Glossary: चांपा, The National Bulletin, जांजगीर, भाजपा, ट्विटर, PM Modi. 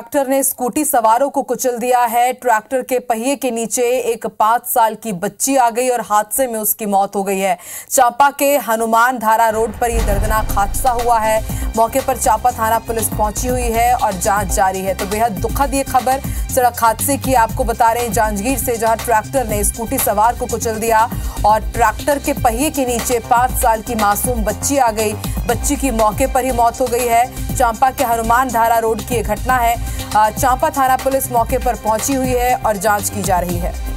Tractor ने scooty सवारों को कुचल दिया है। ट्रैक्टर के पहिए के नीचे एक 5 साल की बच्ची आ गई और हादसे में उसकी मौत हो गई है। चांपा के हनुमान धारा रोड पर यह दर्दनाक हादसा हुआ है। मौके पर चांपा थाना पुलिस पहुंची हुई है और जांच जारी है। तो बेहद दुखद ये खबर सड़क हादसे की आपको बता रहे हैं जांजगीर से, जहां ट्रैक्टर ने स्कूटी सवार को कुचल दिया और ट्रैक्टर के पहिए के नीचे 5 साल की मासूम बच्ची आ गई। बच्ची की मौके पर ही मौत हो गई है। चांपा के हनुमान धारा रोड की यह घटना है। चांपा थाना पुलिस मौके पर पहुंची हुई है और जांच की जा रही है।